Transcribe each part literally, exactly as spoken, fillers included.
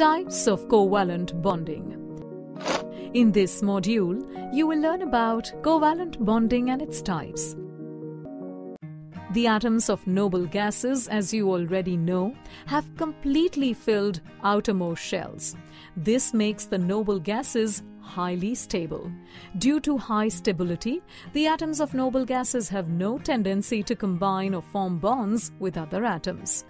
Types of covalent bonding. In this module, you will learn about covalent bonding and its types. The atoms of noble gases, as you already know, have completely filled outermost shells. This makes the noble gases highly stable. Due to high stability, the atoms of noble gases have no tendency to combine or form bonds with other atoms.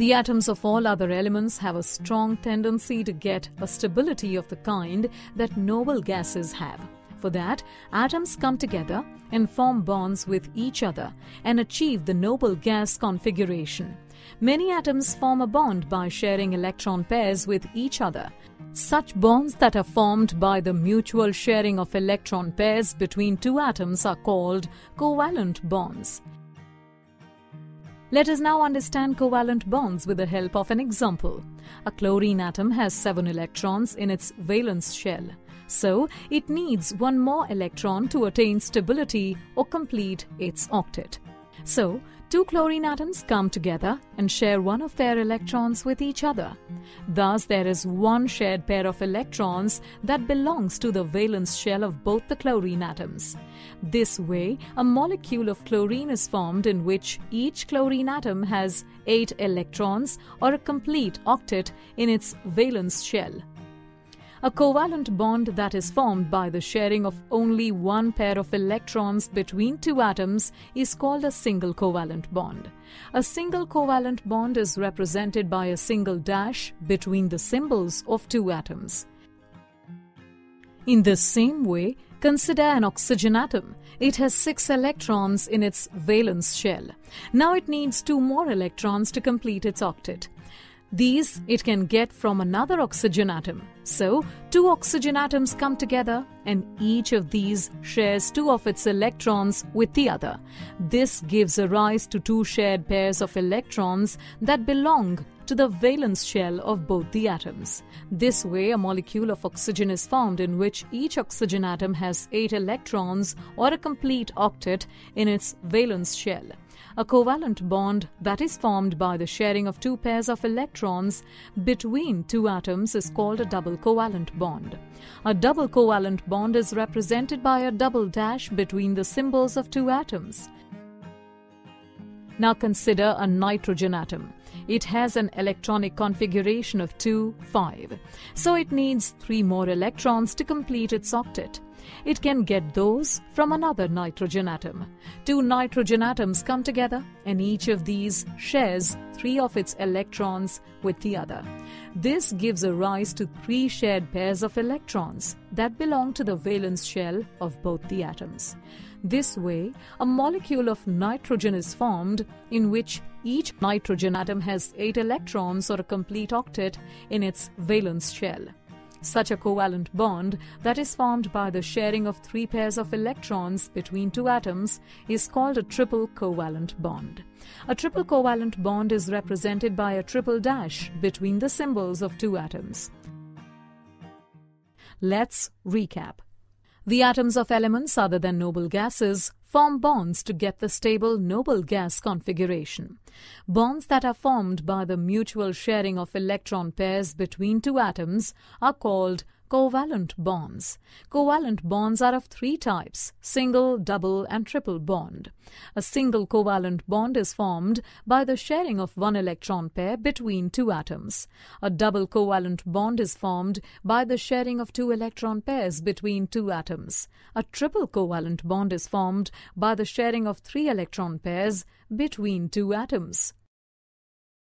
The atoms of all other elements have a strong tendency to get a stability of the kind that noble gases have. For that, atoms come together and form bonds with each other and achieve the noble gas configuration. Many atoms form a bond by sharing electron pairs with each other. Such bonds that are formed by the mutual sharing of electron pairs between two atoms are called covalent bonds. Let us now understand covalent bonds with the help of an example. A chlorine atom has seven electrons in its valence shell. So, it needs one more electron to attain stability or complete its octet. So, two chlorine atoms come together and share one of their electrons with each other. Thus, there is one shared pair of electrons that belongs to the valence shell of both the chlorine atoms. This way, a molecule of chlorine is formed in which each chlorine atom has eight electrons or a complete octet in its valence shell. A covalent bond that is formed by the sharing of only one pair of electrons between two atoms is called a single covalent bond. A single covalent bond is represented by a single dash between the symbols of two atoms. In the same way, consider an oxygen atom. It has six electrons in its valence shell. Now it needs two more electrons to complete its octet. These it can get from another oxygen atom. So, two oxygen atoms come together and each of these shares two of its electrons with the other. This gives rise to two shared pairs of electrons that belong to the valence shell of both the atoms. This way, a molecule of oxygen is formed in which each oxygen atom has eight electrons or a complete octet in its valence shell. A covalent bond that is formed by the sharing of two pairs of electrons between two atoms is called a double covalent bond. A double covalent bond is represented by a double dash between the symbols of two atoms. Now consider a nitrogen atom. It has an electronic configuration of two, five. So it needs three more electrons to complete its octet. It can get those from another nitrogen atom. Two nitrogen atoms come together and each of these shares three of its electrons with the other. This gives a rise to three shared pairs of electrons that belong to the valence shell of both the atoms. This way, a molecule of nitrogen is formed in which each nitrogen atom has eight electrons or a complete octet in its valence shell. Such a covalent bond that is formed by the sharing of three pairs of electrons between two atoms is called a triple covalent bond. A triple covalent bond is represented by a triple dash between the symbols of two atoms. Let's recap. The atoms of elements other than noble gases form bonds to get the stable noble gas configuration. Bonds that are formed by the mutual sharing of electron pairs between two atoms are called covalent bonds. Covalent bonds are of three types: single, double, and triple bond. A single covalent bond is formed by the sharing of one electron pair between two atoms. A double covalent bond is formed by the sharing of two electron pairs between two atoms. A triple covalent bond is formed by the sharing of three electron pairs between two atoms.